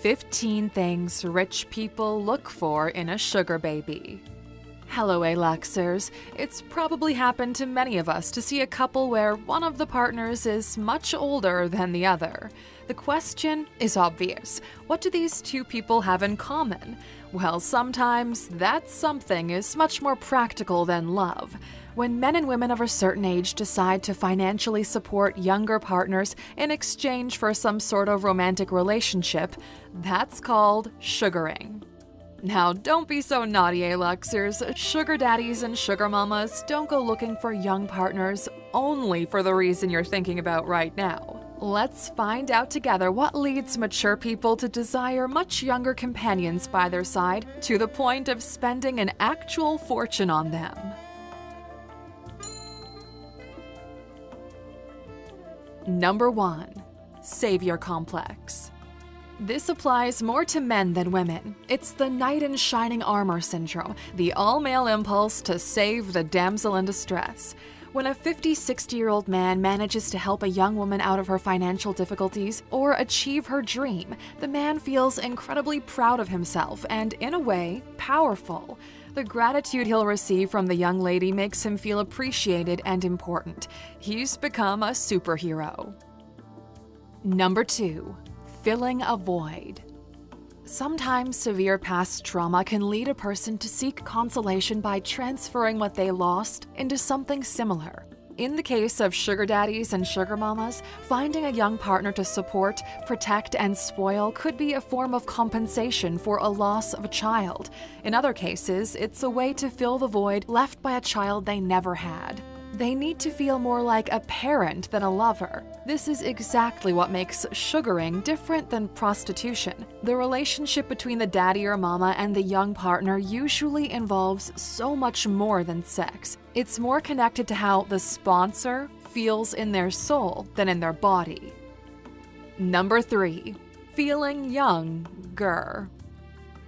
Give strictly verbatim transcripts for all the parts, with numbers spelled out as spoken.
fifteen Things Rich People Look For in a Sugar Baby. Hello, Aluxers. It's probably happened to many of us to see a couple where one of the partners is much older than the other. The question is obvious. What do these two people have in common? Well, sometimes that something is much more practical than love. When men and women of a certain age decide to financially support younger partners in exchange for some sort of romantic relationship, that's called sugaring. Now, don't be so naughty, Aluxers. Sugar daddies and sugar mamas don't go looking for young partners only for the reason you're thinking about right now. Let's find out together what leads mature people to desire much younger companions by their side to the point of spending an actual fortune on them. Number one, savior complex. This applies more to men than women. It's the knight in shining armor syndrome, the all-male impulse to save the damsel in distress. When a fifty, sixty-year-old man manages to help a young woman out of her financial difficulties or achieve her dream, the man feels incredibly proud of himself and, in a way, powerful. The gratitude he'll receive from the young lady makes him feel appreciated and important. He's become a superhero. Number two, filling a void. Sometimes severe past trauma can lead a person to seek consolation by transferring what they lost into something similar. In the case of sugar daddies and sugar mamas, finding a young partner to support, protect, and spoil could be a form of compensation for a loss of a child. In other cases, it's a way to fill the void left by a child they never had. They need to feel more like a parent than a lover. This is exactly what makes sugaring different than prostitution. The relationship between the daddy or mama and the young partner usually involves so much more than sex. It's more connected to how the sponsor feels in their soul than in their body. Number three, feeling younger.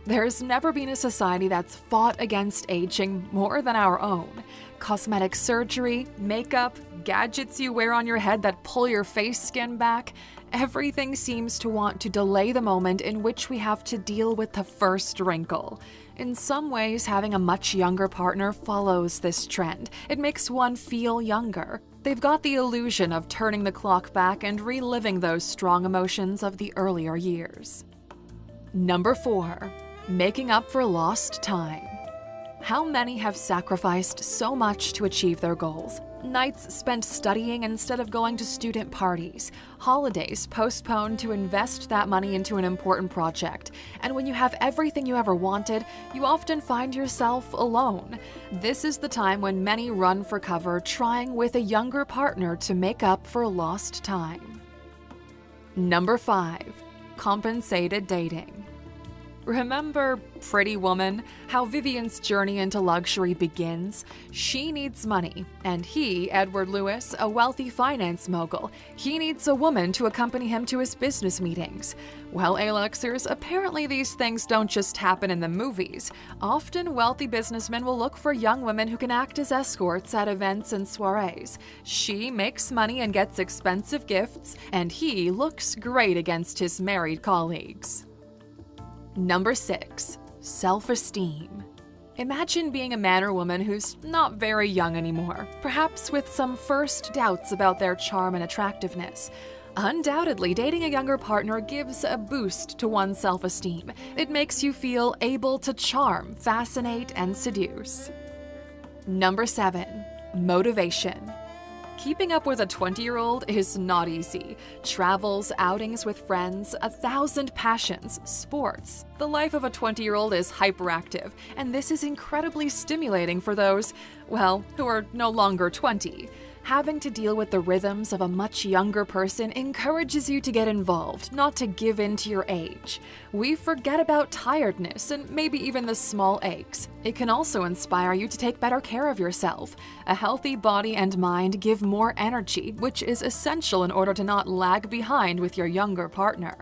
There's never been a society that's fought against aging more than our own. Cosmetic surgery, makeup, gadgets you wear on your head that pull your face skin back, everything seems to want to delay the moment in which we have to deal with the first wrinkle. In some ways, having a much younger partner follows this trend. It makes one feel younger. They've got the illusion of turning the clock back and reliving those strong emotions of the earlier years. Number four, making up for lost time. How many have sacrificed so much to achieve their goals? Nights spent studying instead of going to student parties, holidays postponed to invest that money into an important project, and when you have everything you ever wanted, you often find yourself alone. This is the time when many run for cover, trying with a younger partner to make up for lost time. Number five, compensated dating. Remember Pretty Woman? How Vivian's journey into luxury begins? She needs money, and he, Edward Lewis, a wealthy finance mogul, he needs a woman to accompany him to his business meetings. Well, Aluxers, apparently these things don't just happen in the movies. Often, wealthy businessmen will look for young women who can act as escorts at events and soirees. She makes money and gets expensive gifts, and he looks great against his married colleagues. Number six, self-esteem. Imagine being a man or woman who's not very young anymore, perhaps with some first doubts about their charm and attractiveness. Undoubtedly, dating a younger partner gives a boost to one's self-esteem. It makes you feel able to charm, fascinate, and seduce. Number seven, motivation. Keeping up with a twenty-year-old is not easy. Travels, outings with friends, a thousand passions, sports. The life of a twenty-year-old is hyperactive, and this is incredibly stimulating for those, well, who are no longer twenty. Having to deal with the rhythms of a much younger person encourages you to get involved, not to give in to your age. We forget about tiredness and maybe even the small aches. It can also inspire you to take better care of yourself. A healthy body and mind give more energy, which is essential in order to not lag behind with your younger partner.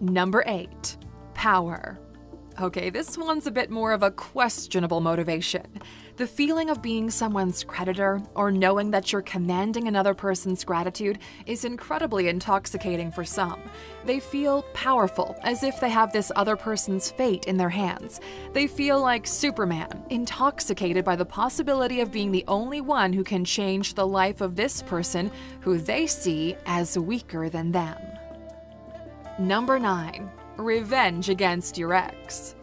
Number eight, power. Okay, this one's a bit more of a questionable motivation. The feeling of being someone's creditor or knowing that you're commanding another person's gratitude is incredibly intoxicating for some. They feel powerful, as if they have this other person's fate in their hands. They feel like Superman, intoxicated by the possibility of being the only one who can change the life of this person who they see as weaker than them. Number nine. Revenge against your ex.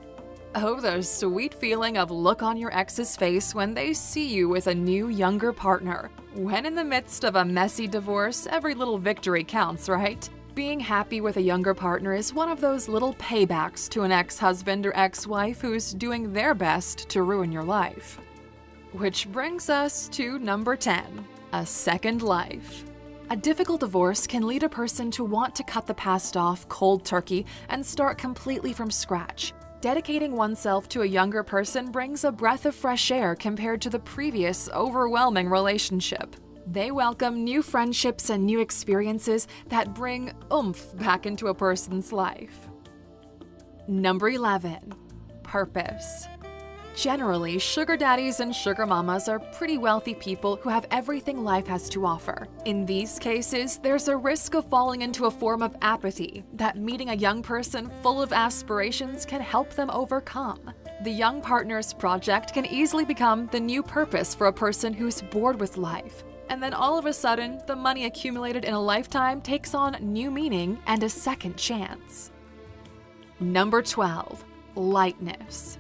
Oh, the sweet feeling of look on your ex's face when they see you with a new, younger partner. When in the midst of a messy divorce, every little victory counts, right? Being happy with a younger partner is one of those little paybacks to an ex-husband or ex-wife who's doing their best to ruin your life. Which brings us to number ten, a second life. A difficult divorce can lead a person to want to cut the past off cold turkey and start completely from scratch. Dedicating oneself to a younger person brings a breath of fresh air compared to the previous overwhelming relationship. They welcome new friendships and new experiences that bring oomph back into a person's life. Number eleven. Purpose. Generally, sugar daddies and sugar mamas are pretty wealthy people who have everything life has to offer. In these cases, there's a risk of falling into a form of apathy that meeting a young person full of aspirations can help them overcome. The Young Partners Project can easily become the new purpose for a person who's bored with life. And then all of a sudden, the money accumulated in a lifetime takes on new meaning and a second chance. Number twelve. Lightness.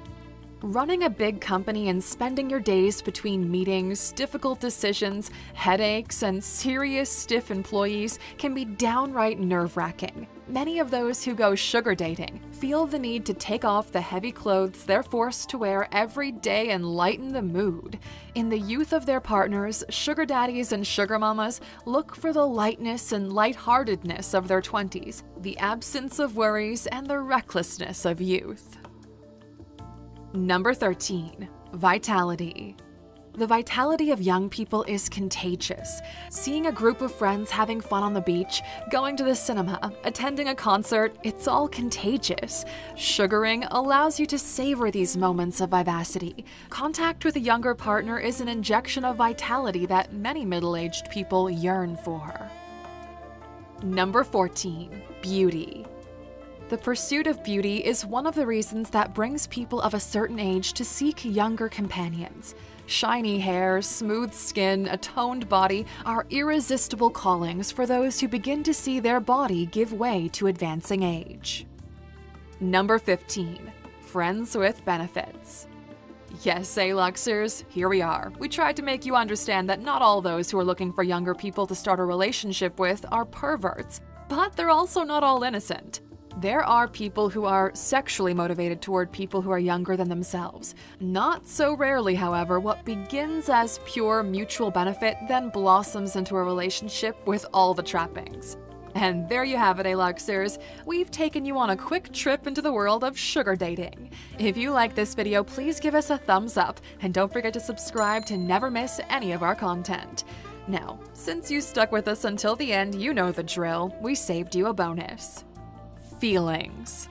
Running a big company and spending your days between meetings, difficult decisions, headaches, and serious stiff employees can be downright nerve-wracking. Many of those who go sugar dating feel the need to take off the heavy clothes they're forced to wear every day and lighten the mood. In the youth of their partners, sugar daddies and sugar mamas look for the lightness and lightheartedness of their twenties, the absence of worries, and the recklessness of youth. Number thirteen. Vitality. The vitality of young people is contagious. Seeing a group of friends having fun on the beach, going to the cinema, attending a concert, it's all contagious. Sugaring allows you to savor these moments of vivacity. Contact with a younger partner is an injection of vitality that many middle-aged people yearn for. Number fourteen. Beauty. The pursuit of beauty is one of the reasons that brings people of a certain age to seek younger companions. Shiny hair, smooth skin, a toned body are irresistible callings for those who begin to see their body give way to advancing age. Number fifteen. Friends with benefits. Yes, Aluxers, here we are. We tried to make you understand that not all those who are looking for younger people to start a relationship with are perverts, but they're also not all innocent. There are people who are sexually motivated toward people who are younger than themselves. Not so rarely, however, what begins as pure mutual benefit then blossoms into a relationship with all the trappings. And there you have it, Aluxers. We've taken you on a quick trip into the world of sugar dating. If you like this video, please give us a thumbs up and don't forget to subscribe to never miss any of our content. Now, since you stuck with us until the end, you know the drill. We saved you a bonus. Feelings.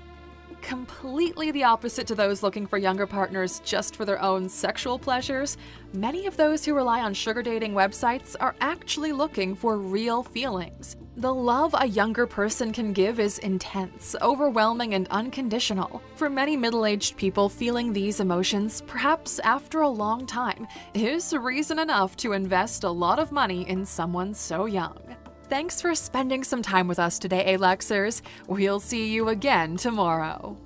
Completely the opposite to those looking for younger partners just for their own sexual pleasures, many of those who rely on sugar dating websites are actually looking for real feelings. The love a younger person can give is intense, overwhelming, and unconditional. For many middle-aged people, feeling these emotions, perhaps after a long time, is reason enough to invest a lot of money in someone so young. Thanks for spending some time with us today, Aluxers. We'll see you again tomorrow.